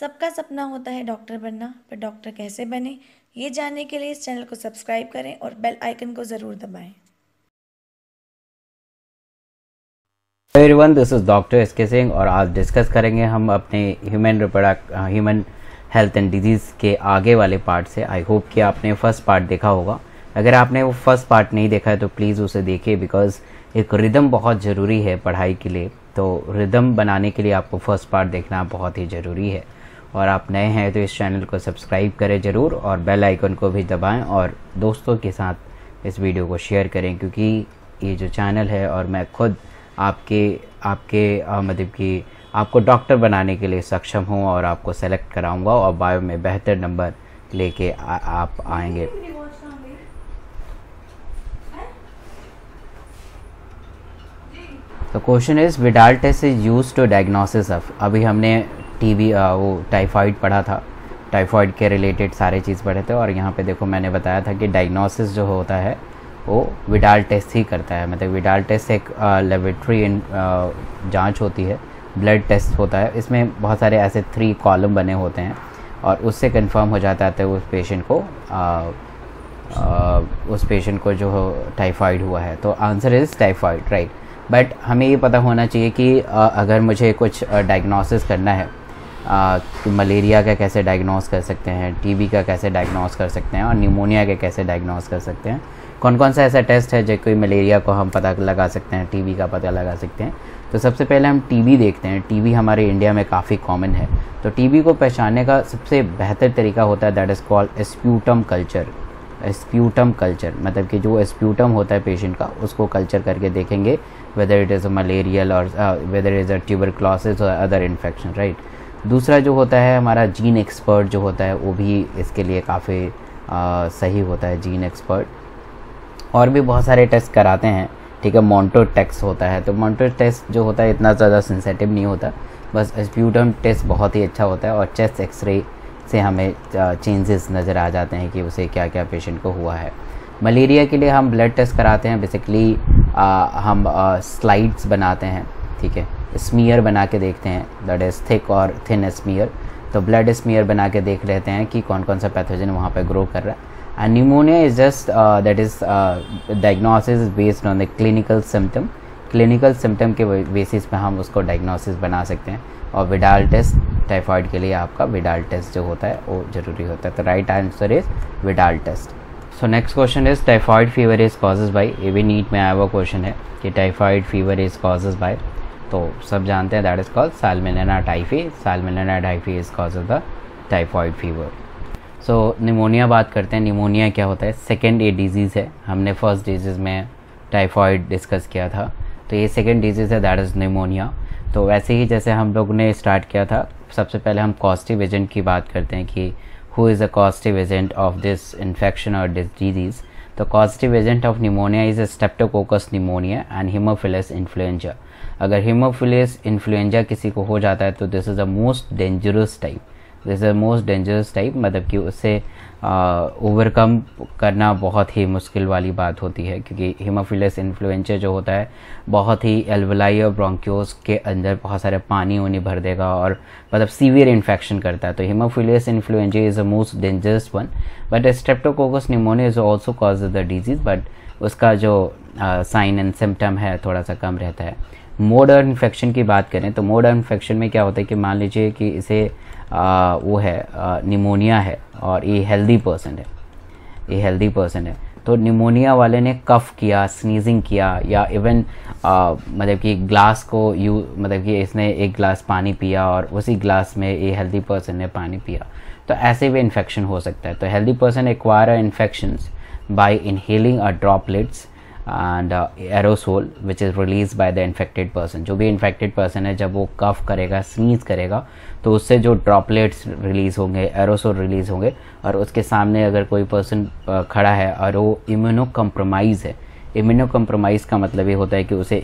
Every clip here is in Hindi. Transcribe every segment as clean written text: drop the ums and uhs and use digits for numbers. सबका सपना होता है डॉक्टर बनना, पर डॉक्टर कैसे बने ये जानने के लिए इस चैनल को सब्सक्राइब करें और बेल आइकन को ज़रूर दबाएं। Hello everyone, this is doctor S K Singh और आज डिस्कस करेंगे हम अपने ह्यूमन हेल्थ एंड डिजीज़ के आगे वाले पार्ट से। आई होप कि आपने फर्स्ट पार्ट देखा होगा। अगर आपने वो फर्स्ट पार्ट नहीं देखा है तो प्लीज़ उसे देखिए, बिकॉज़ एक रिदम बहुत ज़रूरी है पढ़ाई के लिए। तो रिदम बनाने के लिए आपको फर्स्ट पार्ट देखना बहुत ही ज़रूरी है। और आप नए हैं तो इस चैनल को सब्सक्राइब करें ज़रूर और बेल आइकन को भी दबाएं और दोस्तों के साथ इस वीडियो को शेयर करें, क्योंकि ये जो चैनल है और मैं खुद आपके मतलब कि आपको डॉक्टर बनाने के लिए सक्षम हूँ और आपको सेलेक्ट कराऊँगा और बायो में बेहतर नंबर लेके आप आएंगे। तो question is Widal test is use to diagnosis of. अभी हमने टीबी वो टाइफाइड पढ़ा था, टाइफाइड के रिलेटेड सारे चीज़ पढ़े थे और यहाँ पे देखो मैंने बताया था कि डायग्नोसिस जो होता है वो विडाल टेस्ट ही करता है। मतलब विडाल टेस्ट एक लेबोरेटरी जांच होती है, ब्लड टेस्ट होता है। इसमें बहुत सारे ऐसे 3 कॉलम बने होते हैं और उससे कन्फर्म हो जाता है उस पेशेंट को जो टाइफाइड हुआ है। तो answer is typhoid, right. But हमें ये पता होना चाहिए कि अगर मुझे कुछ डायग्नोसिस करना है तो मलेरिया का कैसे डायग्नोस कर सकते हैं, टीबी का कैसे डायग्नोस कर सकते हैं और न्यूमोनिया का कैसे डायग्नोस कर सकते हैं। कौन कौन सा ऐसा टेस्ट है जो कोई मलेरिया को हम पता लगा सकते हैं, टीबी का पता लगा सकते हैं। तो सबसे पहले हम टीबी देखते हैं। टीबी हमारे इंडिया में काफ़ी कॉमन है। तो टीबी को पहचानने का सबसे बेहतर तरीका होता है that is called sputum culture. Sputum culture मतलब कि जो स्प्यूटम होता है पेशेंट का, उसको कल्चर करके देखेंगे whether it is a malarial और वेदर इज़ अ ट्यूबरक्लोसिस और अदर इन्फेक्शन, राइट। दूसरा जो होता है हमारा जीन एक्सपर्ट जो होता है, वो भी इसके लिए काफ़ी सही होता है। जीन एक्सपर्ट और भी बहुत सारे टेस्ट कराते हैं, ठीक है। मोंटो टेस्ट होता है, तो मोंटो टेस्ट जो होता है इतना ज़्यादा सेंसेटिव नहीं होता, बस स्प्यूटम टेस्ट बहुत ही अच्छा होता है और चेस्ट एक्सरे से हमें चेंजेस नज़र आ जाते हैं कि उसे क्या क्या पेशेंट को हुआ है। मलेरिया के लिए हम ब्लड टेस्ट कराते हैं। बेसिकली हम स्लाइड्स बनाते हैं, ठीक है, स्मीयर बना के देखते हैं, दैट इज़ थिक और थिन स्मीयर। तो ब्लड स्मीयर बना के देख लेते हैं कि कौन कौन सा पैथोजन वहाँ पे ग्रो कर रहा है। And pneumonia is just that is diagnosis based on the clinical symptom. Clinical symptom के बेसिस पे हम उसको डायग्नोसिस बना सकते हैं। और विडाल टेस्ट टाइफाइड के लिए आपका विडाल टेस्ट जो होता है वो ज़रूरी होता है। तो right answer is Widal test. So next question is typhoid fever is causes by. ये भी नीट में आया हुआ क्वेश्चन है कि typhoid fever is causes by. तो सब जानते हैं that is called salmonella typhi. Salmonella typhi is causes the typhoid fever. So pneumonia बात करते हैं। निमोनिया क्या होता है? सेकेंड ये डिजीज़ है। हमने फर्स्ट डिजीज़ में टाइफाइड डिस्कस किया था, तो ये सेकेंड डिजीज़ है दैट इज़ निमोनिया। तो वैसे ही जैसे हम लोग ने स्टार्ट किया था, सबसे पहले हम कॉस्टिव एजेंट की बात करते हैं कि who is a causative agent of this infection और दिस डिजीज़। तो causative agent of pneumonia is Streptococcus pneumoniae and Haemophilus influenzae. अगर हीमोफिलस इन्फ्लुएंजा किसी को हो जाता है तो this is the most dangerous type. मतलब कि उससे ओवरकम करना बहुत ही मुश्किल वाली बात होती है, क्योंकि हीमोफिलस इन्फ्लुएंजा जो होता है बहुत ही एल्वलाई और ब्रोंक्योस के अंदर बहुत सारे पानी उन्हें भर देगा और मतलब सीवियर इन्फेक्शन करता है। तो Haemophilus influenzae is the most dangerous one, but Streptococcus pneumoniae is also cause the disease, but उसका जो साइन एंड सिम्टम है थोड़ा सा कम रहता है। मोड ऑफ इन्फेक्शन की बात करें तो मोड ऑफ इन्फेक्शन में क्या होता है कि मान लीजिए कि इसे वो है निमोनिया है और ये हेल्दी पर्सन है, तो निमोनिया वाले ने कफ़ किया, स्नीजिंग किया या इवन मतलब कि ग्लास को इसने एक ग्लास पानी पिया और उसी ग्लास में ये हेल्दी पर्सन ने पानी पिया, तो ऐसे भी इन्फेक्शन हो सकता है। तो healthy person acquire infections by inhaling a droplets and aerosol which is release by the infected person. जो भी इन्फेक्टेड पर्सन है जब वो कफ़ करेगा, स्नीज करेगा, तो उससे जो ड्रॉपलेट्स रिलीज़ होंगे, एरोसोल रिलीज़ होंगे। और उसके सामने अगर कोई पर्सन खड़ा है और वो इम्यूनो कम्प्रोमाइज़ है, इम्यूनो कम्प्रोमाइज़ का मतलब ये होता है कि उसे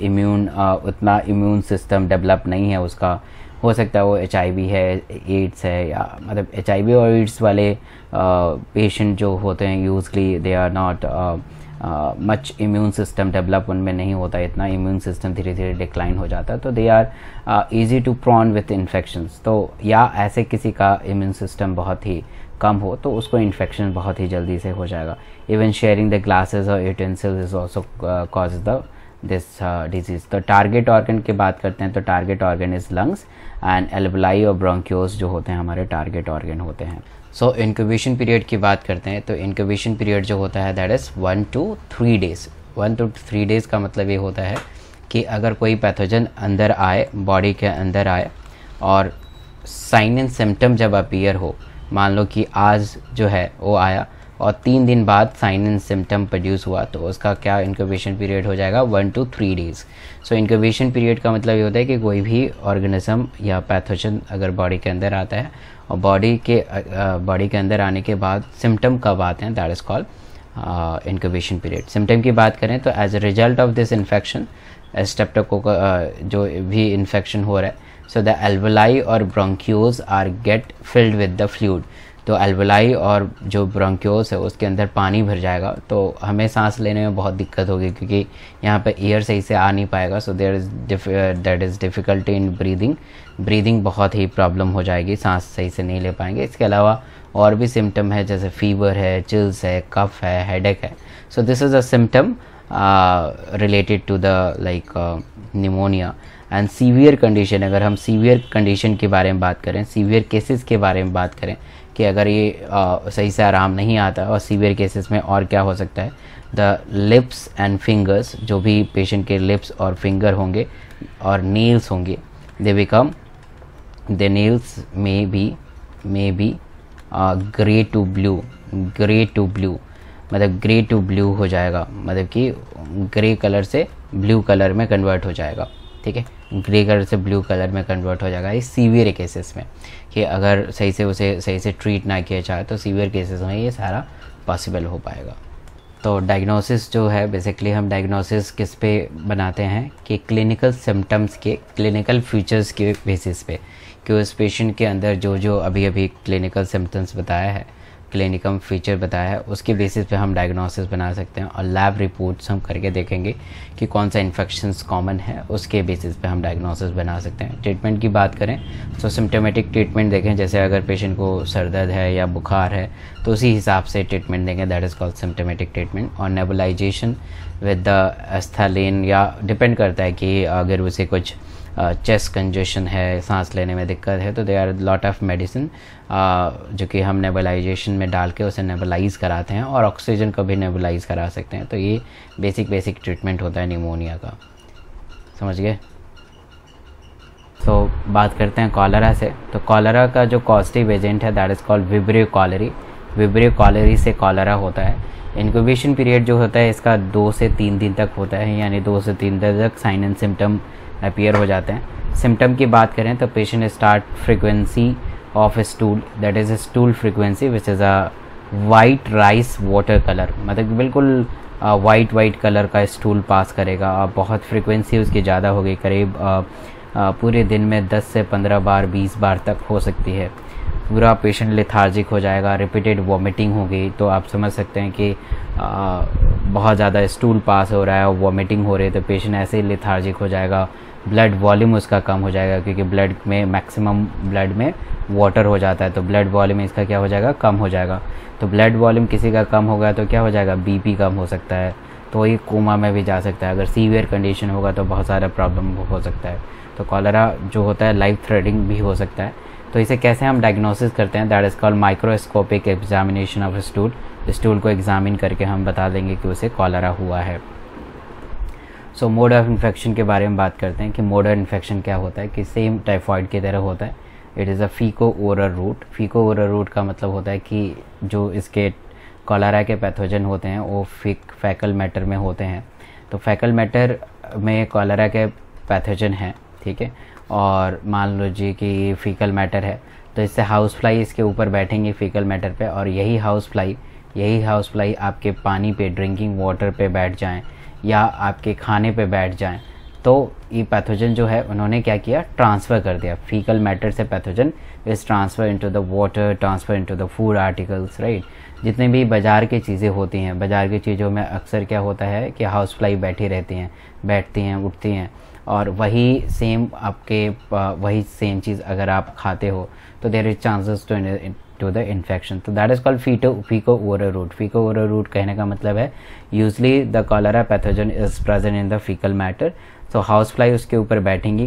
उतना इम्यून सिस्टम डेवलप नहीं है उसका, हो सकता है वो HIV है, एड्स है, या मतलब HIV और एड्स वाले पेशेंट जो होते हैं usually they are not much immune system develop उनमें नहीं होता है, इतना इम्यून सिस्टम धीरे धीरे डिक्लाइन हो जाता है, तो they are easy to prone with infections. तो या ऐसे किसी का इम्यून सिस्टम बहुत ही कम हो तो उसको इन्फेक्शन बहुत ही जल्दी से हो जाएगा। इवन शेयरिंग द ग्लासेस और utensils is also cause the this disease. तो टारगेट ऑर्गन की बात करते हैं तो target organ is lungs and alveoli और ब्रोंक्योस जो होते हैं हमारे टारगेट ऑर्गन होते हैं। सो इंक्यूबेशन पीरियड की बात करते हैं तो इंक्यूबेशन पीरियड जो होता है that is 1 to 3 days। 1 to 3 days का मतलब ये होता है कि अगर कोई पैथोजन अंदर आए, बॉडी के अंदर आए और साइन एंड सिम्टम जब अपीयर हो, मान लो कि आज जो है वो आया और 3 दिन बाद साइन एंड सिम्टम प्रोड्यूस हुआ, तो उसका क्या इंक्यूबेशन पीरियड हो जाएगा 1 to 3 days। So incubation period का मतलब ये होता है कि कोई भी ऑर्गेनिज्म या पैथोजन अगर बॉडी के अंदर आता है और बॉडी के अंदर आने के बाद सिम्टम कब आते हैं that is called incubation period. Symptom की बात करें तो as a result of this infection Streptococcus जो भी इन्फेक्शन हो रहा है, सो द एल्वोलाई और bronchioles are get filled with the fluid. तो एल्वोलाई और जो ब्रोंक्योस है उसके अंदर पानी भर जाएगा, तो हमें सांस लेने में बहुत दिक्कत होगी क्योंकि यहाँ पे एयर सही से आ नहीं पाएगा। So that is difficulty in breathing बहुत ही प्रॉब्लम हो जाएगी, सांस सही से नहीं ले पाएंगे। इसके अलावा और भी सिम्टम है जैसे फीवर है, चिल्स है, कफ है, हेडेक है। So this is a symptom related to the like pneumonia and severe condition. अगर हम सीवियर कंडीशन के बारे में बात करें, सीवियर केसेस के बारे में बात करें कि अगर ये सही से आराम नहीं आता और सीवियर केसेस में और क्या हो सकता है, द लिप्स एंड फिंगर्स, जो भी पेशेंट के लिप्स और फिंगर होंगे और नेल्स होंगे, they become the nails may be grey to blue, मतलब ग्रे टू ब्लू हो जाएगा, मतलब कि ग्रे कलर से ब्लू कलर में कन्वर्ट हो जाएगा। ठीक है, ग्रे कलर से ब्लू कलर में कन्वर्ट हो जाएगा ये सीवियर केसेस में, कि अगर उसे सही से ट्रीट ना किया जाए तो सीवियर केसेस में ये सारा पॉसिबल हो पाएगा। तो डायग्नोसिस जो है, बेसिकली हम डायग्नोसिस किस पे बनाते हैं कि क्लिनिकल सिम्टम्स के, क्लिनिकल फीचर्स के बेसिस पे, कि उस पेशेंट के अंदर जो जो अभी अभी क्लिनिकल सिम्टम्स बताया है, क्लिनिकल फीचर बताया है, उसके बेसिस पे हम डायग्नोसिस बना सकते हैं। और लैब रिपोर्ट्स हम करके देखेंगे कि कौन सा इन्फेक्शंस कॉमन है, उसके बेसिस पे हम डायग्नोसिस बना सकते हैं। ट्रीटमेंट की बात करें तो सिम्टोमेटिक ट्रीटमेंट देखें, जैसे अगर पेशेंट को सर दर्द है या बुखार है तो उसी हिसाब से ट्रीटमेंट देंगे, that is called symptomatic treatment. और नेबुलाइजेशन विद द एस्थालिन, या डिपेंड करता है कि अगर उसे कुछ चेस्ट कंजेशन है, सांस लेने में दिक्कत है, तो they are lot of medicine जो कि हम नेबुलाइजेशन में डाल के उसे नेबुलाइज कराते हैं, और ऑक्सीजन को भी नेबुलाइज करा सकते हैं। तो ये बेसिक ट्रीटमेंट होता है निमोनिया का, समझ गए। तो बात करते हैं कॉलरा से। तो कॉलरा का जो कॉस्टिव एजेंट है that is called vibrio cholerae. Vibrio cholerae से कॉलरा होता है। इंक्यूबेशन पीरियड जो होता है इसका 2 से 3 दिन तक होता है, यानी 2 से 3 दिन तक साइन एंड सिम्टम अपीयर हो जाते हैं। सिम्टम की बात करें तो patient start frequency of stool, that is stool frequency which is a white rice water colour, मतलब बिल्कुल वाइट कलर का स्टूल पास करेगा। बहुत फ्रीक्वेंसी उसकी ज़्यादा हो गई, करीब पूरे दिन में 10 से 15 बार 20 बार तक हो सकती है। पूरा पेशेंट लेथार्जिक हो जाएगा, रिपीटेड वॉमिटिंग हो गई, तो आप समझ सकते हैं कि बहुत ज़्यादा स्टूल पास हो रहा है और वॉमिटिंग हो रही है, तो पेशेंट ऐसे ही लेथार्जिक हो जाएगा। ब्लड वॉल्यूम उसका कम हो जाएगा क्योंकि ब्लड में मैक्सिमम ब्लड में वाटर हो जाता है, तो ब्लड वॉल्यूम इसका क्या हो जाएगा, कम हो जाएगा। तो ब्लड वॉल्यूम किसी का कम होगा तो क्या हो जाएगा, बीपी कम हो सकता है, तो ये कोमा में भी जा सकता है। अगर सीवियर कंडीशन होगा तो बहुत सारा प्रॉब्लम हो सकता है। तो कॉलरा जो होता है लाइफ थ्रेटनिंग भी हो सकता है। तो इसे कैसे हम डायग्नोसिस करते हैं that is called microscopic examination of stool. Stool को एग्जामिन करके हम बता देंगे कि उसे कॉलरा हुआ है। सो मोड ऑफ इन्फेक्शन के बारे में बात करते हैं कि मोड ऑफ इन्फेक्शन क्या होता है, कि सेम टाइफॉइड की तरह होता है। It is a faeco oral route. Faeco oral route का मतलब होता है कि जो इसके कॉलरा के पैथोजन होते हैं वो फैकल मैटर में होते हैं। तो फैकल मैटर में कॉलरा के पैथोजन हैं, ठीक है, और मान लो जी कि ये फीकल मैटर है, तो इससे हाउस फ्लाई इसके ऊपर बैठेंगे फीकल मैटर पे, और यही हाउस फ्लाई आपके पानी पे, ड्रिंकिंग वाटर पे बैठ जाएं या आपके खाने पे बैठ जाएं तो ये पैथोजन जो है उन्होंने क्या किया, ट्रांसफ़र कर दिया. फीकल मैटर से pathogen is transfer into the water, transfer into the food articles, right. जितने भी बाज़ार की चीज़ें होती हैं, बाज़ार की चीज़ों में अक्सर क्या होता है कि हाउस फ्लाई बैठी रहती हैं, बैठती हैं, उठती हैं, और वही सेम चीज़ अगर आप खाते हो तो there is chances to the infection. तो that is called faeco oral route. Faeco oral route कहने का मतलब है usually the cholera pathogen is present in the faecal matter. So house fly उसके ऊपर बैठेंगी,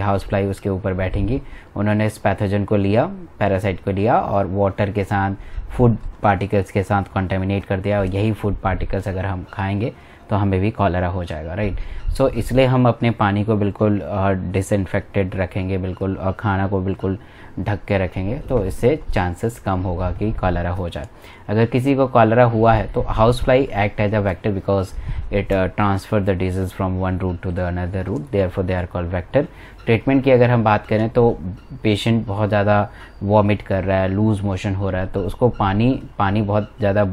हाउस फ्लाई उसके ऊपर बैठेंगी, उन्होंने इस पैथोजन को लिया, पैरासाइट को लिया और वाटर के साथ फूड पार्टिकल्स के साथ कॉन्टेमिनेट कर दिया, और यही फूड पार्टिकल्स अगर हम खाएंगे तो हमें भी कॉलरा हो जाएगा, राइट. सो इसलिए हम अपने पानी को बिल्कुल डिसइंफेक्टेड रखेंगे, बिल्कुल, और खाना को बिल्कुल ढक के रखेंगे, तो इससे चांसेस कम होगा कि कॉलरा हो जाए. अगर किसी को कॉलरा हुआ है तो house fly act as a vector because it transfer the disease from one route to the another route, therefore they are called vector. Treatment की अगर हम बात करें तो पेशेंट बहुत ज़्यादा वॉमिट कर रहा है, लूज़ मोशन हो रहा है, तो उसको पानी बहुत ज़्यादा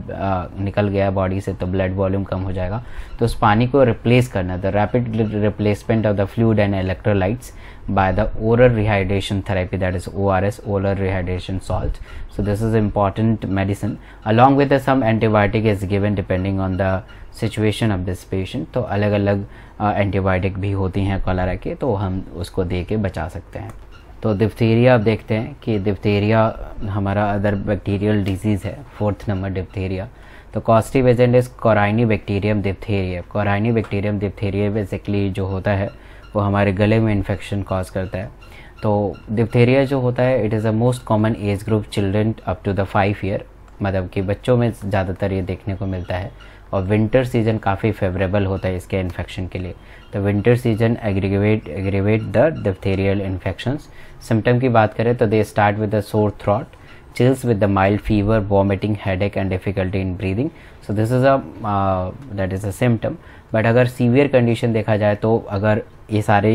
निकल गया बॉडी से, तो ब्लड वॉल्यूम कम हो जाएगा, तो उस पानी को रिप्लेस करना, the rapid replacement of the fluid and electrolytes by the oral rehydration therapy, that is ORS, oral rehydration salt. So this is important medicine along with some antibiotic is given depending on the situation of this patient. तो अलग अलग antibiotic भी होती हैं कॉलरा के, तो हम उसको दे के बचा सकते हैं. तो डिप्थीरिया आप देखते हैं कि डिप्थीरिया हमारा अदर बैक्टीरियल डिजीज़ है, 4th नंबर डिप्थीरिया. तो causative agent is कोराइनीबैक्टीरियम diphtheriae. कोराइनीबैक्टीरियम diphtheriae basically जो होता है वो हमारे गले में इन्फेक्शन कॉज करता है. तो डिप्थीरिया जो होता है it is a most common age group children up to the 5 year, मतलब कि बच्चों में ज़्यादातर ये देखने को मिलता है, और विंटर सीजन काफ़ी फेवरेबल होता है इसके इन्फेक्शन के लिए. तो winter season aggravate the diphtherial infections. Symptom की बात करें तो they start with the sore throat, chills with the mild fever, vomiting, headache and difficulty in breathing. So this is a that is a symptom. But अगर severe condition देखा जाए तो अगर ये सारे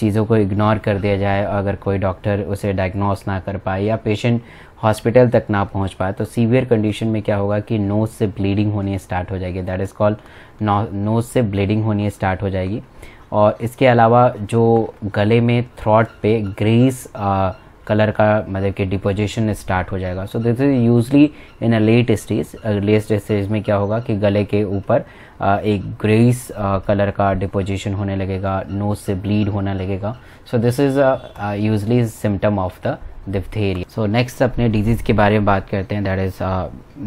चीज़ों को इग्नोर कर दिया जाए, अगर कोई डॉक्टर उसे डायग्नोस ना कर पाए या पेशेंट हॉस्पिटल तक ना पहुंच पाए, तो सीवियर कंडीशन में क्या होगा कि नोज़ से ब्लीडिंग होनी स्टार्ट हो जाएगी, दैट इज़ कॉल्ड नोज़ से ब्लीडिंग होनी स्टार्ट हो जाएगी. और इसके अलावा जो गले में थ्रॉट पे ग्रीस कलर का मतलब कि डिपोजिशन स्टार्ट हो जाएगा. So this is usually in a late stage. Late stage में क्या होगा कि गले के ऊपर एक ग्रेस कलर का डिपोजिशन होने लगेगा, नोज से ब्लीड होने लगेगा. So this is usually symptom of the diphtheria. So next अपने डिजीज़ के बारे में बात करते हैं, that is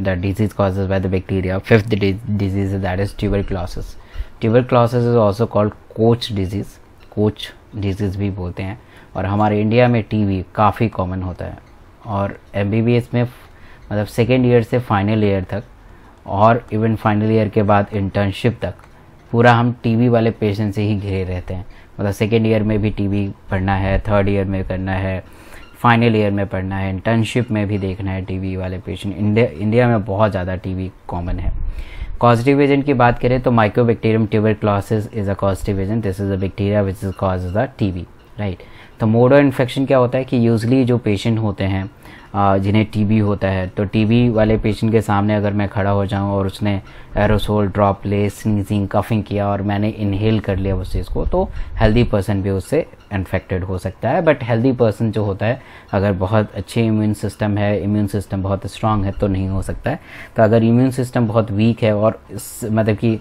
the disease causes by the bacteria. 5th disease that is tuberculosis. Tuberculosis is also called Koch disease, Koch disease भी बोलते हैं, और हमारे इंडिया में टीवी काफ़ी कॉमन होता है. और एमबीबीएस में मतलब 2nd ईयर से फाइनल ईयर तक और इवन फाइनल ईयर के बाद इंटर्नशिप तक पूरा हम टीवी वाले पेशेंट से ही घिरे रहते हैं. मतलब 2nd ईयर में भी टीवी पढ़ना है, 3rd ईयर में करना है, फाइनल ईयर में पढ़ना है, इंटर्नशिप में भी देखना है टीवी वाले पेशेंट. इंडिया में बहुत ज़्यादा टीवी कॉमन है. कॉजेटिव एजेंट की बात करें तो Mycobacterium tuberculosis is a causative agent. This is a bacteria which is cause the TB, right. तो मोड ऑफ इन्फेक्शन क्या होता है कि यूजली जो पेशेंट होते हैं जिन्हें टीबी होता है, तो टीबी वाले पेशेंट के सामने अगर मैं खड़ा हो जाऊं और उसने एरोसोल ड्रॉप ले, स्नीजिंग, कफिंग किया और मैंने इनहेल कर लिया उस चीज़ को, तो हेल्दी पर्सन भी उससे इन्फेक्टेड हो सकता है. बट हेल्दी पर्सन जो होता है अगर बहुत अच्छे इम्यून सिस्टम है, इम्यून सिस्टम बहुत स्ट्रांग है, तो नहीं हो सकता है. तो अगर इम्यून सिस्टम बहुत वीक है और मतलब कि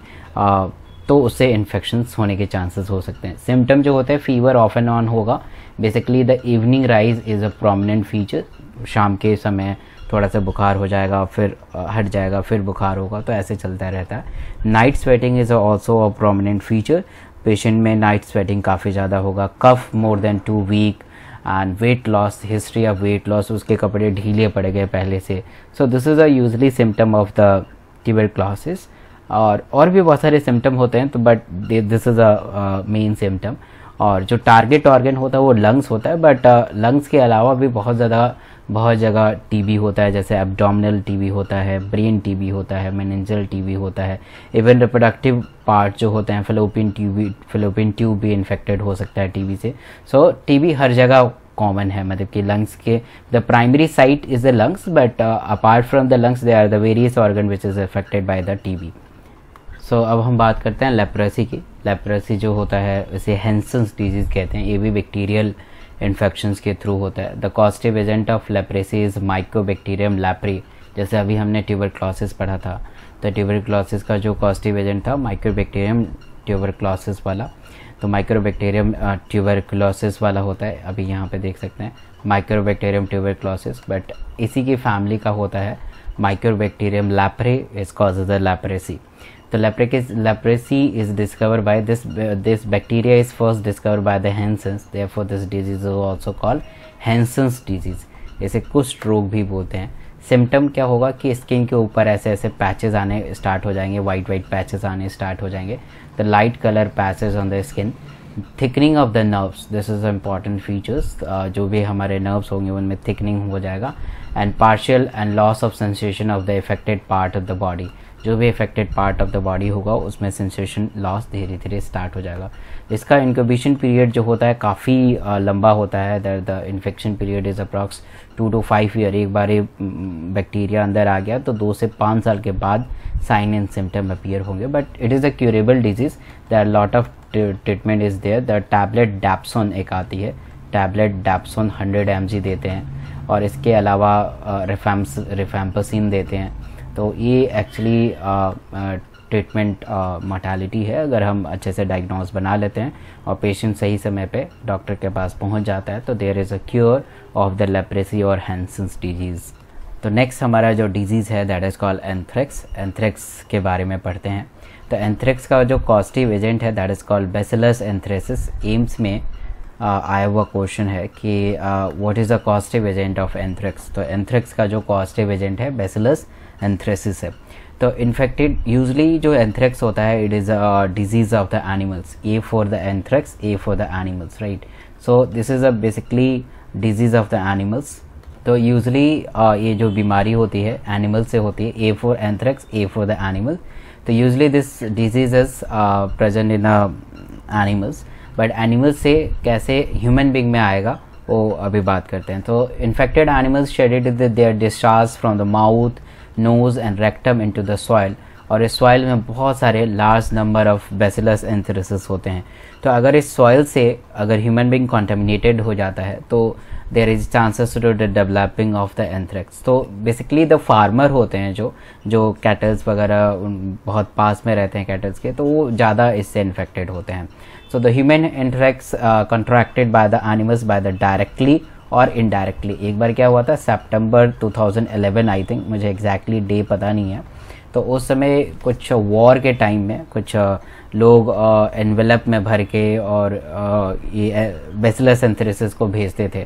तो उससे इन्फेक्शंस होने के चांसेस हो सकते हैं. सिम्टम जो होते हैं फीवर ऑफ एंड ऑन होगा. Basically the evening rise is a prominent feature. शाम के समय थोड़ा सा बुखार हो जाएगा, फिर हट जाएगा, फिर बुखार होगा, तो ऐसे चलता रहता है. Night sweating is also a prominent feature. Patient में नाइट स्वेटिंग काफ़ी ज़्यादा होगा. Cough more than 2 week and weight loss, history of weight loss, उसके कपड़े ढीले पड़ गए पहले से. So this is a usually symptom of the tuberculosis. और भी बहुत सारे सिम्टम होते हैं, तो but this is a main symptom. और जो टारगेट ऑर्गन होता है वो लंग्स होता है, बट लंग्स के अलावा भी बहुत जगह टीबी होता है, जैसे एब्डोमिनल टीबी होता है, ब्रेन टीबी होता है, मेनिंजियल टीबी होता है, इवन रिप्रोडक्टिव पार्ट जो होते हैं, फैलोपियन ट्यूब भी इन्फेक्टेड हो सकता है टीबी से. सो टीबी हर जगह कॉमन है, मतलब कि लंग्स के the primary site is the lungs, but apart from the lungs they are the various organ which is affected by the TB. So अब हम बात करते हैं लेप्रेसी की। लेप्रेसी जो होता है इसे हैंसन्स डिजीज़ कहते हैं, ये भी बैक्टीरियल इन्फेक्शंस के थ्रू होता है। The causative agent of leprosy is Mycobacterium leprae, जैसे अभी हमने ट्यूबरक्लोसिस पढ़ा था, तो ट्यूबरक्लोसिस का जो कॉस्टिव एजेंट था माइकोबैक्टीरियम ट्यूबरक्लोसिस वाला, तो माइकोबैक्टीरियम ट्यूबरक्लोसिस वाला होता है। अभी यहाँ पे देख सकते हैं माइकोबैक्टीरियम ट्यूबरक्लोसिस, बट इसी की फैमिली का होता है Mycobacterium leprae, is causes the leprosy. तो leprosy is discovered by this bacteria is first discovered by the Hansen's, therefore this disease is also called Hansen's disease. इसे कुष्ठ रोग भी बोलते हैं। सिम्टम क्या होगा कि स्किन के ऊपर ऐसे ऐसे पैचेस आने स्टार्ट हो जाएंगे, वाइट वाइट पैचेस आने स्टार्ट हो जाएंगे, the light colour patches on the skin. Thickening of the nerves, this is important features, जो भी हमारे नर्व्स होंगे उनमें थिकनिंग हो जाएगा। And partial and loss of sensation of the affected part of the body, जो भी affected part of the body होगा उसमें सेंसेशन लॉस धीरे धीरे स्टार्ट हो जाएगा। इसका इंक्यूबेशन पीरियड जो होता है काफ़ी लंबा होता है, that the infection period is approx 2 to 5 year. एक बार ये बैक्टीरिया अंदर आ गया तो 2 से 5 साल के बाद साइन एंड सिम्टम अपीयर होंगे, but it is a curable disease. There lot of treatment is there. The tablet dapsone एक आती है, टैबलेट डैप्सोन 100 mg देते हैं, और इसके अलावा रिफैम्पसिन देते हैं। तो ये एक्चुअली ट्रीटमेंट मोर्टालिटी है। अगर हम अच्छे से डायग्नोस बना लेते हैं और पेशेंट सही समय पे डॉक्टर के पास पहुंच जाता है, तो there is a cure of the leprosy और हैंसन्स डिजीज़। तो नेक्स्ट हमारा जो डिजीज़ है that is called anthrax. Anthrax के बारे में पढ़ते हैं। तो एंथ्रेक्स का जो कॉस्टिव एजेंट है that is called bacillus anthracis. AIIMS में आया हुआ क्वेश्चन है कि what is the causative agent of anthrax. तो एंथ्रेक्स का जो कॉस्टिव एजेंट है बैसिलस एंथ्रेसिस है। तो इन्फेक्टेड यूजली जो एंथ्रेक्स होता है it is a disease of the animals, A for the anthrax, A for the animals, right. So this is a basically disease of the animals. तो यूजली ये जो बीमारी होती है एनिमल से होती है, A for anthrax, A for the animal. तो usually this disease is present in animals, but animal से कैसे ह्यूमन बींग में आएगा वो अभी बात करते हैं। तो infected animals shedded their discharge from the mouth, nose and rectum into the soil, और इस सॉइल में बहुत सारे large number of bacillus anthracis होते हैं। तो अगर इस सॉइल से अगर ह्यूमन बींग कॉन्टेमिनेटेड हो जाता है तो there is chances to the developing of the anthrax. तो बेसिकली द फार्मर होते हैं जो कैटल्स वगैरह बहुत पास में रहते हैं कैटल्स के, तो वो ज़्यादा इससे इन्फेक्टेड होते हैं। So the human anthrax contracted by the animals by the directly और इनडायरेक्टली। एक बार क्या हुआ था सितंबर 2011 आई थिंक, मुझे एग्जैक्टली डे पता नहीं है, तो उस समय कुछ वॉर के टाइम में कुछ लोग एनवेलप में भर के और ये बैसिलस एंथ्रेसिस को भेजते थे।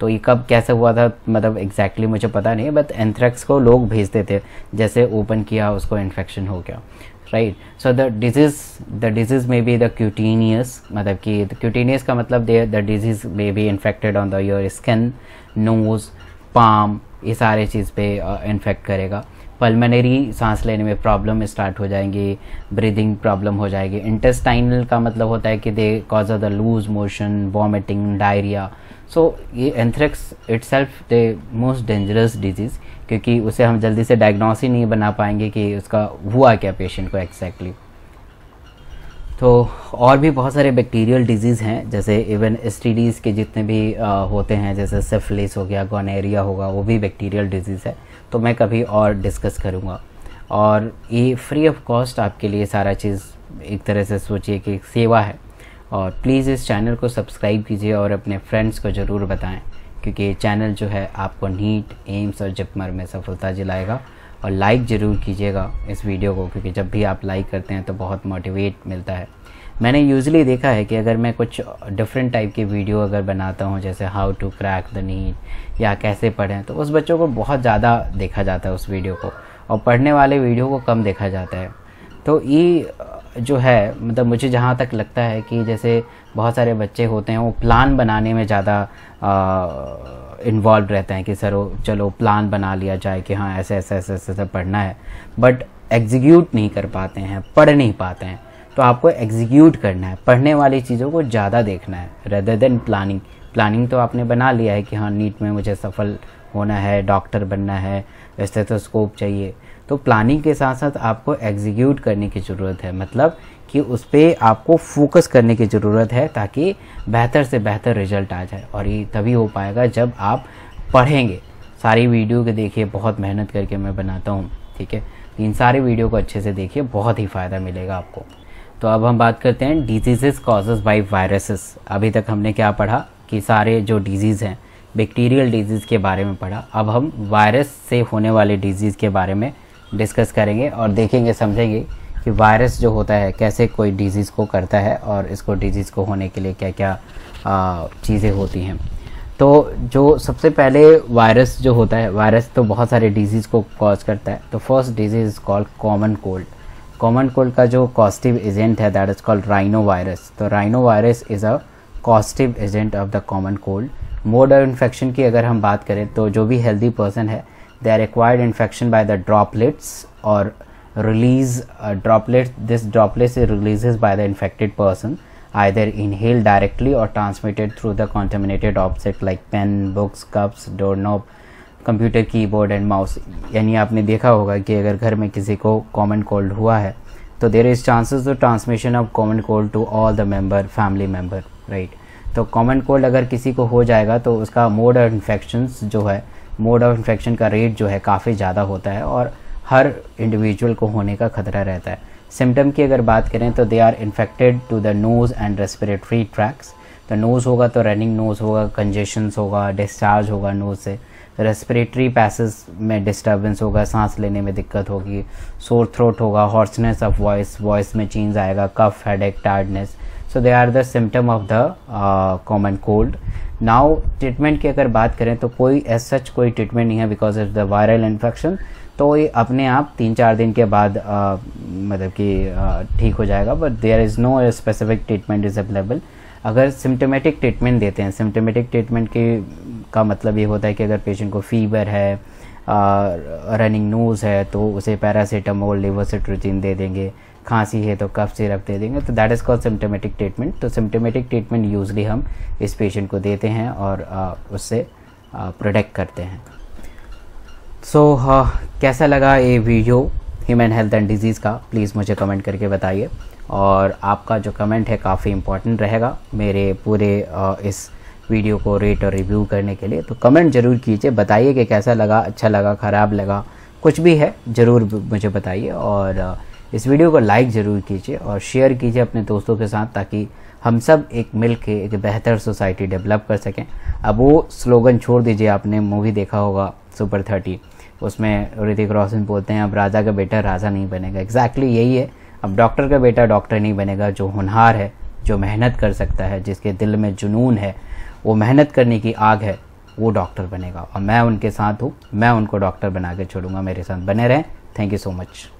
तो ये कब कैसे हुआ था मतलब एग्जैक्टली मुझे पता नहीं, बट एंथ्रेक्स को लोग भेजते थे, जैसे ओपन किया उसको इन्फेक्शन हो गया, राइट। सो द डिजीज़ में बी द क्यूटेनियस, मतलब कि क्यूटेनियस का मतलब द डिजीज़ में be infected on the your skin, nose, palm, ये सारे चीज़ पे इन्फेक्ट करेगा। पल्मोनरी सांस लेने में प्रॉब्लम स्टार्ट हो जाएंगी, ब्रीदिंग प्रॉब्लम हो जाएगी। इंटेस्टाइनल का मतलब होता है कि they cause of the loose motion, vomiting, diarrhoea. So ये anthrax itself the most dangerous disease, क्योंकि उसे हम जल्दी से डायग्नोस ही नहीं बना पाएंगे कि उसका हुआ क्या पेशेंट को एग्जैक्टली। तो और भी बहुत सारे बैक्टीरियल डिजीज़ हैं, जैसे इवन एसटीडीज़ के जितने भी होते हैं, जैसे सिफिलिस हो गया, गोनेरिया होगा, वो भी बैक्टीरियल डिजीज़ है, तो मैं कभी और डिस्कस करूँगा। और ये फ्री ऑफ कॉस्ट आपके लिए सारा चीज़ एक तरह से सोचिए कि एक सेवा है। और प्लीज़ इस चैनल को सब्सक्राइब कीजिए और अपने फ्रेंड्स को ज़रूर बताएं, क्योंकि ये चैनल जो है आपको नीट, एम्स और जिपमर में सफलता दिलाएगा। और लाइक ज़रूर कीजिएगा इस वीडियो को, क्योंकि जब भी आप लाइक करते हैं तो बहुत मोटिवेट मिलता है। मैंने यूजली देखा है कि अगर मैं कुछ डिफरेंट टाइप की वीडियो अगर बनाता हूँ, जैसे how to crack the NEET या कैसे पढ़ें, तो उस बच्चों को बहुत ज़्यादा देखा जाता है उस वीडियो को, और पढ़ने वाले वीडियो को कम देखा जाता है। तो ये जो है मतलब मुझे जहाँ तक लगता है कि जैसे बहुत सारे बच्चे होते हैं वो प्लान बनाने में ज़्यादा इन्वॉल्व रहते हैं कि सर चलो प्लान बना लिया जाए कि हाँ ऐसे ऐसे ऐसे ऐसे पढ़ना है, बट एग्जीक्यूट नहीं कर पाते हैं, पढ़ नहीं पाते हैं। तो आपको एग्जीक्यूट करना है, पढ़ने वाली चीज़ों को ज़्यादा देखना है रेदर देन प्लानिंग। प्लानिंग तो आपने बना लिया है कि हाँ नीट में मुझे सफल होना है, डॉक्टर बनना है, स्टेथोस्कोप चाहिए। तो प्लानिंग के साथ साथ आपको एग्जीक्यूट करने की ज़रूरत है, मतलब कि उस पर आपको फोकस करने की ज़रूरत है ताकि बेहतर से बेहतर रिजल्ट आ जाए। और ये तभी हो पाएगा जब आप पढ़ेंगे। सारी वीडियो को देखिए, बहुत मेहनत करके मैं बनाता हूँ, ठीक है। इन सारे वीडियो को अच्छे से देखिए, बहुत ही फ़ायदा मिलेगा आपको। तो अब हम बात करते हैं डिजीज़ कॉजेज बाय वायरसेस। अभी तक हमने क्या पढ़ा कि सारे जो डिजीज़ हैं बैक्टीरियल डिजीज़ के बारे में पढ़ा। अब हम वायरस से होने वाले डिजीज़ के बारे में डिस्कस करेंगे और देखेंगे, समझेंगे कि वायरस जो होता है कैसे कोई डिजीज़ को करता है और इसको डिजीज़ को होने के लिए क्या क्या चीज़ें होती हैं। तो जो सबसे पहले वायरस जो होता है, वायरस तो बहुत सारे डिजीज़ को कॉज करता है। तो first disease is called common cold. Common cold का जो कॉस्टिव एजेंट है दैट इज़ कॉल्ड राइनोवायरस। तो rhinovirus is a causative agent of the common cold. Mode of infection की अगर हम बात करें तो जो भी हेल्दी पर्सन है they are acquired infection by the droplets और release droplets. This droplets releases by the infected person either inhaled directly or transmitted through the contaminated object like pen, books, cups, doorknob, computer, keyboard and mouse। यानी आपने देखा होगा कि अगर घर में किसी को common cold हुआ है तो there is chances of transmission of common cold to all the member, family member, right। तो common cold अगर किसी को हो जाएगा तो उसका mode of infections जो है, mode of infection का rate जो है काफ़ी ज़्यादा होता है और हर individual को होने का खतरा रहता है। सिम्टम की अगर बात करें तो they are infected to the nose and respiratory tracts. तो नोज़ होगा तो रनिंग नोज़ होगा, कंजेशंस होगा, डिस्चार्ज होगा नोज़ से, रेस्पिरेटरी पैसेस में डिस्टर्बेंस होगा, सांस लेने में दिक्कत होगी, सोर थ्रोट होगा, हॉर्सनेस ऑफ वॉइस, वॉइस में चेंज आएगा, cough, headache, tiredness. So they are the symptom of the common cold. Now treatment की अगर बात करें तो कोई एज सच कोई ट्रीटमेंट नहीं है because of the viral infection. तो ये अपने आप 3-4 दिन के बाद मतलब कि ठीक हो जाएगा, but there is no specific treatment is available. अगर सिम्टोमेटिक ट्रीटमेंट देते हैं, सिम्टोमेटिक ट्रीटमेंट के का मतलब ये होता है कि अगर पेशेंट को फीवर है, रनिंग नोज़ है तो उसे पैरासीटामोल, लेवोसिट्रिजिन दे देंगे, खांसी है तो कफ सिरप दे देंगे। तो that is called symptomatic treatment. तो सिम्टोमेटिक ट्रीटमेंट यूजली हम इस पेशेंट को देते हैं और उससे प्रोटेक्ट करते हैं। सो कैसा लगा ये video human health and disease का, प्लीज़ मुझे कमेंट करके बताइए। और आपका जो कमेंट है काफ़ी इम्पोर्टेंट रहेगा मेरे पूरे इस वीडियो को रेट और रिव्यू करने के लिए। तो कमेंट ज़रूर कीजिए, बताइए कि कैसा लगा, अच्छा लगा, ख़राब लगा, कुछ भी है ज़रूर मुझे बताइए। और इस वीडियो को लाइक ज़रूर कीजिए और शेयर कीजिए अपने दोस्तों के साथ ताकि हम सब एक मिल के एक बेहतर सोसाइटी डेवलप कर सकें। अब वो स्लोगन छोड़ दीजिए, आपने मूवी देखा होगा सुपर 30, उसमें ऋतिक रोशन बोलते हैं अब राजा का बेटा राजा नहीं बनेगा। एग्जैक्टली यही है, अब डॉक्टर का बेटा डॉक्टर नहीं बनेगा। जो होनहार है, जो मेहनत कर सकता है, जिसके दिल में जुनून है, वो मेहनत करने की आग है, वो डॉक्टर बनेगा। और मैं उनके साथ हूँ, मैं उनको डॉक्टर बना के छोड़ूंगा। मेरे साथ बने रहें। Thank you so much.